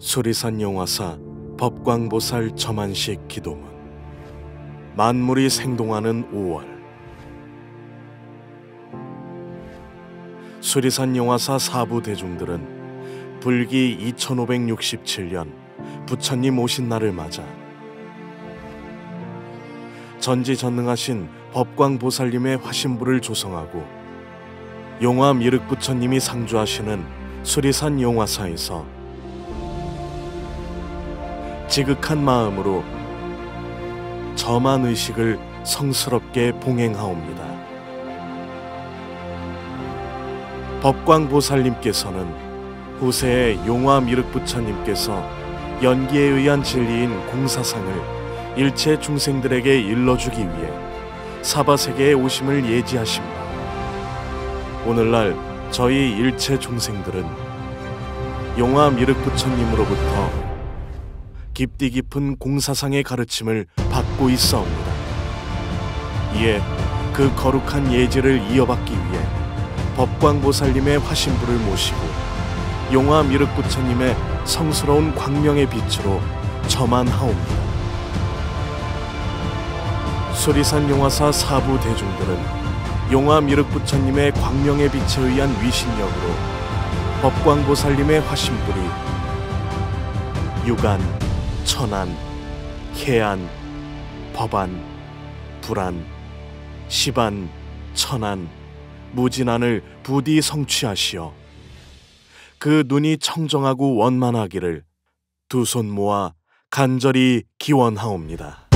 수리산 용화사 법광보살 점안식 기도문. 만물이 생동하는 5월. 수리산 용화사 사부 대중들은 불기 2567년 부처님 오신 날을 맞아 전지전능하신 법광보살님의 화신부를 조성하고 용화 미륵부처님이 상주하시는 수리산 용화사에서 지극한 마음으로 점안의식을 성스럽게 봉행하옵니다. 법광보살님께서는 후세의 용화 미륵부처님께서 연기에 의한 진리인 공사상을 일체 중생들에게 일러주기 위해 사바세계의 오심을 예지하십니다. 오늘날 저희 일체 중생들은 용화 미륵부처님으로부터 깊디 깊은 공사상의 가르침을 받고 있사옵니다. 이에 그 거룩한 예지를 이어받기 위해 법광보살님의 화신부를 모시고 용화 미륵부처님의 성스러운 광명의 빛으로 점안하옵니다. 수리산 용화사 사부 대중들은 용화 미륵부처님의 광명의 빛에 의한 위신력으로 법광보살님의 화신불이 육안, 천안, 해안, 법안, 불안, 시반, 천안, 무진안을 부디 성취하시어 그 눈이 청정하고 원만하기를 두 손 모아 간절히 기원하옵니다.